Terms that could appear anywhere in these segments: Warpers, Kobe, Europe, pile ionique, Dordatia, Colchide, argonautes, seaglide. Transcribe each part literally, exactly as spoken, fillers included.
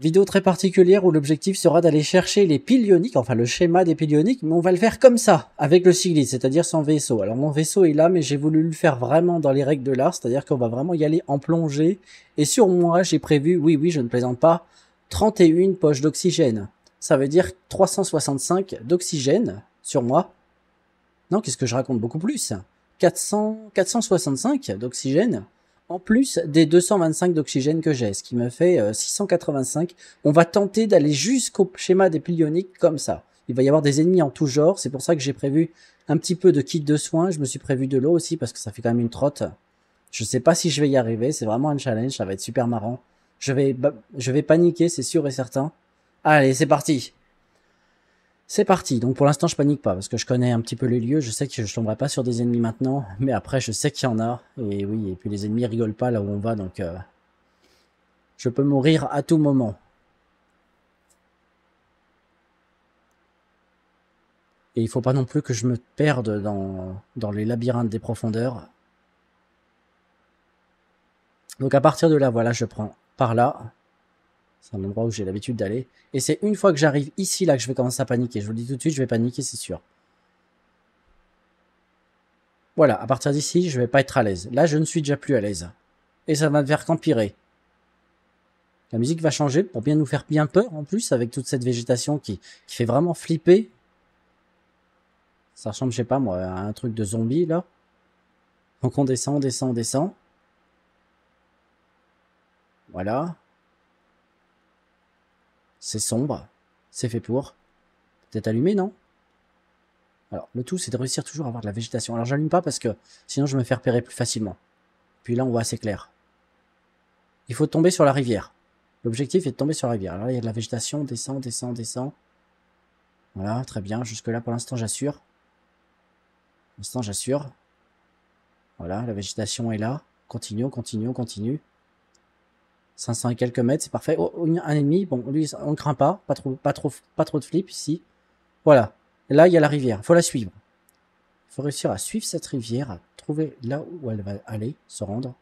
Vidéo très particulière où l'objectif sera d'aller chercher les piles ioniques, enfin le schéma des piles ioniques, mais on va le faire comme ça, avec le seaglide, c'est-à-dire sans vaisseau. Alors mon vaisseau est là, mais j'ai voulu le faire vraiment dans les règles de l'art, c'est-à-dire qu'on va vraiment y aller en plongée. Et sur moi, j'ai prévu, oui, oui, je ne plaisante pas, trente et une poches d'oxygène. Ça veut dire trois cent soixante-cinq d'oxygène sur moi. Non, qu'est-ce que je raconte, beaucoup plus. quatre cents, quatre cent soixante-cinq d'oxygène. En plus des deux cent vingt-cinq d'oxygène que j'ai, ce qui me fait euh, six cent quatre-vingt-cinq. On va tenter d'aller jusqu'au schéma des piles ioniques comme ça. Il va y avoir des ennemis en tout genre, c'est pour ça que j'ai prévu un petit peu de kit de soins. Je me suis prévu de l'eau aussi parce que ça fait quand même une trotte. Je sais pas si je vais y arriver, c'est vraiment un challenge, ça va être super marrant. Je vais, je vais paniquer, c'est sûr et certain. Allez, c'est parti. C'est parti, donc pour l'instant je panique pas, parce que je connais un petit peu les lieux, je sais que je tomberai pas sur des ennemis maintenant, mais après je sais qu'il y en a, et oui, et puis les ennemis rigolent pas là où on va, donc euh, je peux mourir à tout moment. Et il faut pas non plus que je me perde dans, dans les labyrinthes des profondeurs. Donc à partir de là, voilà, je prends par là. C'est un endroit où j'ai l'habitude d'aller. Et c'est une fois que j'arrive ici, là, que je vais commencer à paniquer. Je vous le dis tout de suite, je vais paniquer, c'est sûr. Voilà, à partir d'ici, je vais pas être à l'aise. Là, je ne suis déjà plus à l'aise. Et ça va me faire qu'empirer. La musique va changer pour bien nous faire bien peur, en plus, avec toute cette végétation qui, qui fait vraiment flipper. Ça ressemble, je sais pas moi, à un truc de zombie, là. Donc on descend, on descend, on descend. Voilà. C'est sombre, c'est fait pour. Peut-être allumé, non? Alors, le tout, c'est de réussir toujours à avoir de la végétation. Alors, j'allume pas parce que sinon je me fais repérer plus facilement. Puis là, on voit assez clair. Il faut tomber sur la rivière. L'objectif est de tomber sur la rivière. Alors là, il y a de la végétation, descend, descend, descend. Voilà, très bien. Jusque-là, pour l'instant, j'assure. Pour l'instant, j'assure. Voilà, la végétation est là. Continue, continue, continue. cinq cents et quelques mètres, c'est parfait. Oh, un ennemi, bon, lui, on ne craint pas, pas trop, pas trop, pas trop de flip ici. Voilà. Là, il y a la rivière, il faut la suivre. Il faut réussir à suivre cette rivière, à trouver là où elle va aller, se rendre.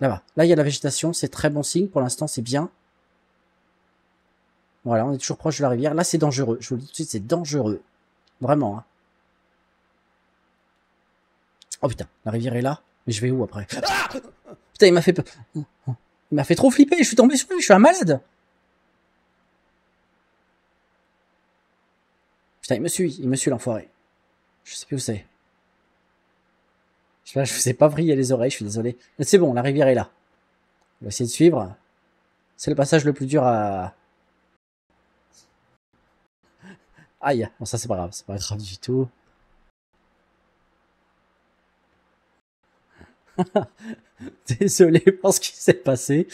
Là-bas. Là, il y a la végétation, c'est très bon signe, pour l'instant, c'est bien. Voilà, on est toujours proche de la rivière. Là, c'est dangereux, je vous le dis tout de suite, c'est dangereux. Vraiment, hein. Oh putain, la rivière est là, mais je vais où après? Ah putain, il m'a fait peur. Il m'a fait trop flipper, je suis tombé sur lui, je suis un malade. Putain, il me suit, il me suit l'enfoiré. Je sais plus où c'est. Je vous ai pas vrillé les oreilles, je suis désolé. Mais c'est bon, la rivière est là. On va essayer de suivre. C'est le passage le plus dur à... Aïe, bon ça c'est pas grave, c'est pas grave du tout. Désolé pour ce qui s'est passé.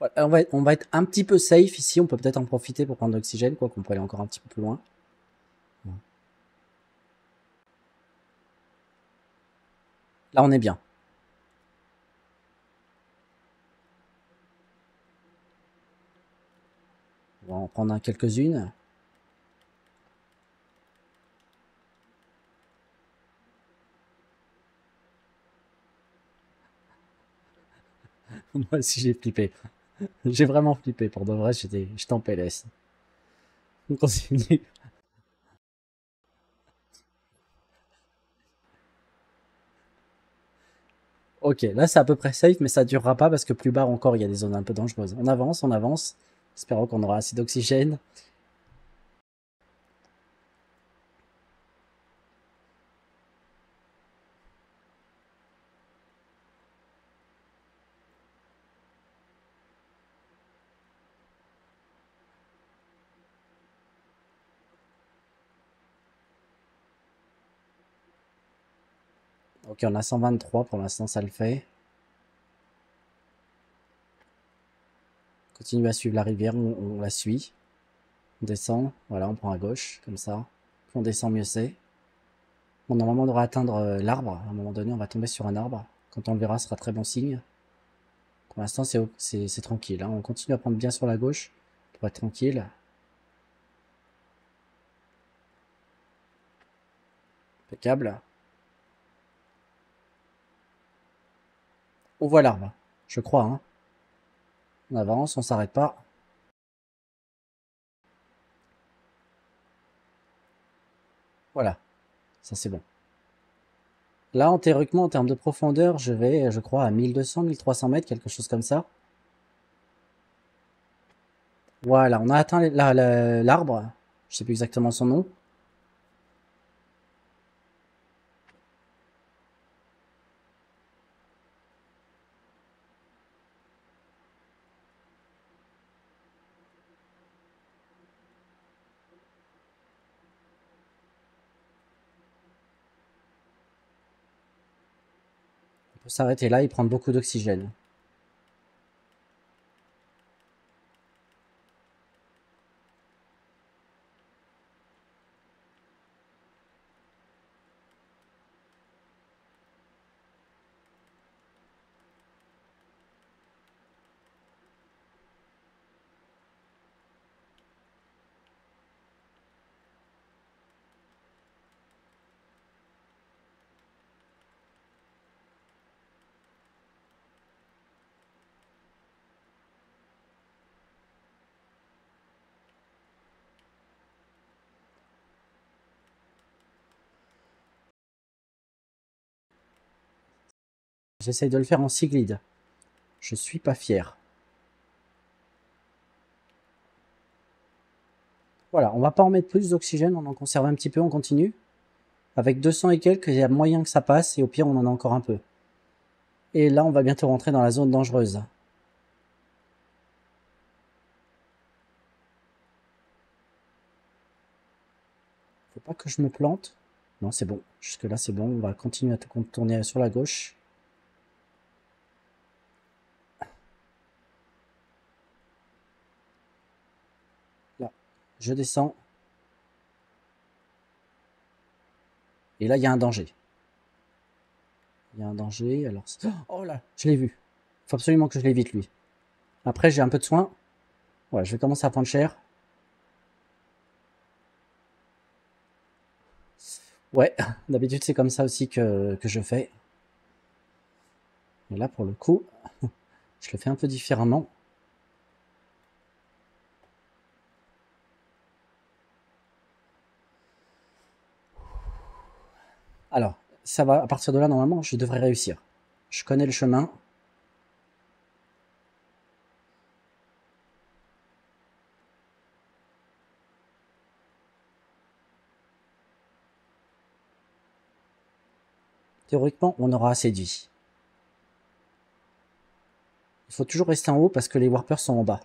Voilà, on, va être, on va être un petit peu safe ici. On peut peut-être en profiter pour prendre de l'oxygène, quoi qu'on peut aller encore un petit peu plus loin. Là, on est bien. On va en prendre quelques-unes. Moi aussi j'ai flippé. J'ai vraiment flippé. Pour de vrai, j'étais en P L S. On continue. Ok, là c'est à peu près safe, mais ça durera pas parce que plus bas encore il y a des zones un peu dangereuses. On avance, on avance. Espérons qu'on aura assez d'oxygène. Ok, on a cent vingt-trois pour l'instant, ça le fait. On continue à suivre la rivière, on, on la suit. On descend, voilà, on prend à gauche, comme ça. Plus on descend, mieux c'est. Bon, normalement, on devrait atteindre l'arbre. À un moment donné, on va tomber sur un arbre. Quand on le verra, ce sera très bon signe. Pour l'instant, c'est tranquille, hein. On continue à prendre bien sur la gauche pour être tranquille. Impeccable. on voit l'arbre, je crois. Hein. On avance, on s'arrête pas. Voilà, ça c'est bon. Là, en théoriquement, en termes de profondeur, je vais, je crois, à mille deux cents, mille trois cents mètres, quelque chose comme ça. Voilà, on a atteint l'arbre. Je sais plus exactement son nom. S'arrêter là et prendre beaucoup d'oxygène. J'essaye de le faire en seaglide. Je suis pas fier. Voilà, on va pas en mettre plus d'oxygène, on en conserve un petit peu, on continue. Avec deux cents et quelques, il y a moyen que ça passe, et au pire, on en a encore un peu. Et là, on va bientôt rentrer dans la zone dangereuse. Faut pas que je me plante. Non, c'est bon. Jusque-là, c'est bon. On va continuer à tourner sur la gauche. Je descends. Et là, il y a un danger. Il y a un danger. Alors, oh là, je l'ai vu. Il faut absolument que je l'évite, lui. Après, j'ai un peu de soin. Voilà, je vais commencer à prendre cher. Ouais, d'habitude, c'est comme ça aussi que, que je fais. Et là, pour le coup, je le fais un peu différemment. Alors, ça va, à partir de là, normalement, je devrais réussir. Je connais le chemin. Théoriquement, on aura assez d'huile. Il faut toujours rester en haut parce que les warpers sont en bas.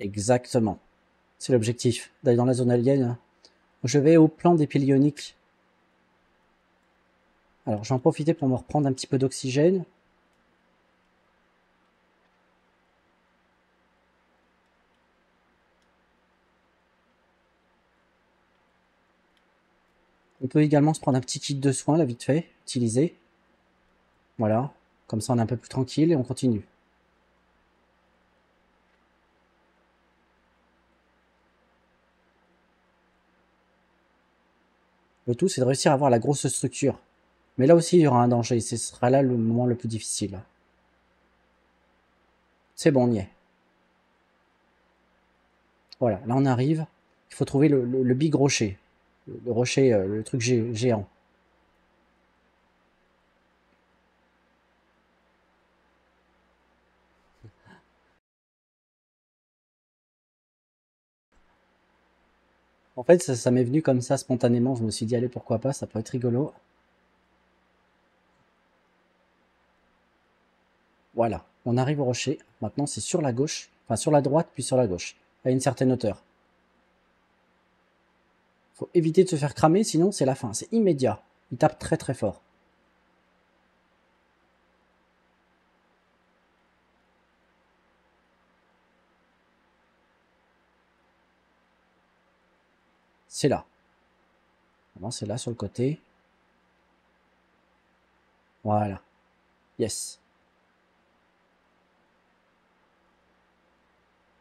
Exactement. C'est l'objectif, d'aller dans la zone alien. Je vais au plan des piliers ioniques. Alors, j'en profite pour me reprendre un petit peu d'oxygène. On peut également se prendre un petit kit de soins, là, vite fait, utilisé. Voilà. Comme ça, on est un peu plus tranquille et on continue. Le tout, c'est de réussir à avoir la grosse structure. Mais là aussi, il y aura un danger. Ce sera là le moment le plus difficile. C'est bon, on y est. Voilà, là on arrive. Il faut trouver le, le, le big rocher. Le, le rocher, le truc gé, géant. En fait, ça, ça m'est venu comme ça, spontanément. Je me suis dit, allez, pourquoi pas, ça peut être rigolo. Voilà, on arrive au rocher. Maintenant, c'est sur la gauche, enfin sur la droite, puis sur la gauche, à une certaine hauteur. Il faut éviter de se faire cramer, sinon c'est la fin. C'est immédiat. Il tape très très fort. C'est là. C'est là sur le côté. Voilà. Yes.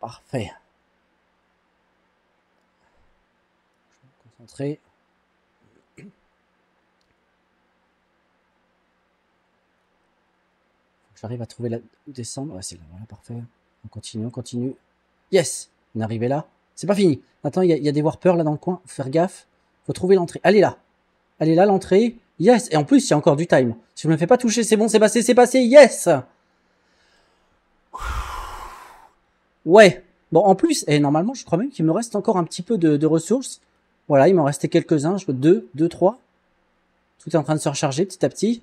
parfait. Je vais me concentrer. Il faut que j'arrive à trouver là où descendre. Ouais, c'est là, voilà, parfait. On continue, on continue. Yes, on est arrivé là. C'est pas fini. Attends, il y, y a des warpers là dans le coin. Faut faire gaffe. Faut trouver l'entrée. Allez là. Allez là, l'entrée. Yes. Et en plus, il y a encore du time. Si je me fais pas toucher, c'est bon, c'est passé, c'est passé. Yes. Ouais. Bon, en plus, et normalement, je crois même qu'il me reste encore un petit peu de, de ressources. Voilà, il m'en restait quelques-uns. Je veux deux, deux, trois. Tout est en train de se recharger petit à petit.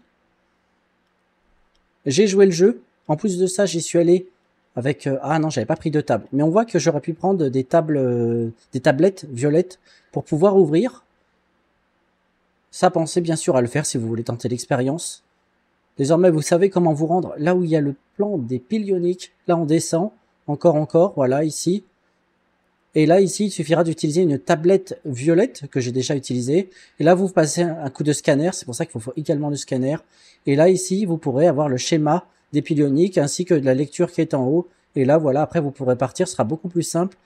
J'ai joué le jeu. En plus de ça, j'y suis allé. Avec euh, ah non, j'avais pas pris de table, mais on voit que j'aurais pu prendre des tables, euh, des tablettes violettes pour pouvoir ouvrir. Ça, pensez bien sûr à le faire si vous voulez tenter l'expérience. Désormais, vous savez comment vous rendre là où il y a le plan des piles ioniques. Là, on descend encore, encore. Voilà ici. Et là, ici, il suffira d'utiliser une tablette violette que j'ai déjà utilisée. Et là, vous passez un coup de scanner. C'est pour ça qu'il faut également le scanner. Et là, ici, vous pourrez avoir le schéma des piles ioniques ainsi que de la lecture qui est en haut. Et là, voilà, après, vous pourrez partir. Ce sera beaucoup plus simple.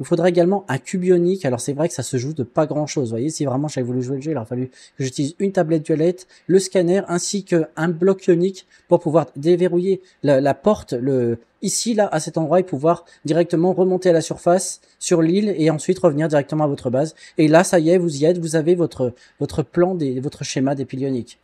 Il faudra également un cube ionique. Alors, c'est vrai que ça se joue de pas grand-chose. Vous voyez, si vraiment j'avais voulu jouer le jeu, il aurait fallu que j'utilise une tablette violette, le scanner ainsi qu'un bloc ionique pour pouvoir déverrouiller la, la porte le ici, là, à cet endroit et pouvoir directement remonter à la surface sur l'île et ensuite revenir directement à votre base. Et là, ça y est, vous y êtes. Vous avez votre, votre plan, des, votre schéma des piles ioniques.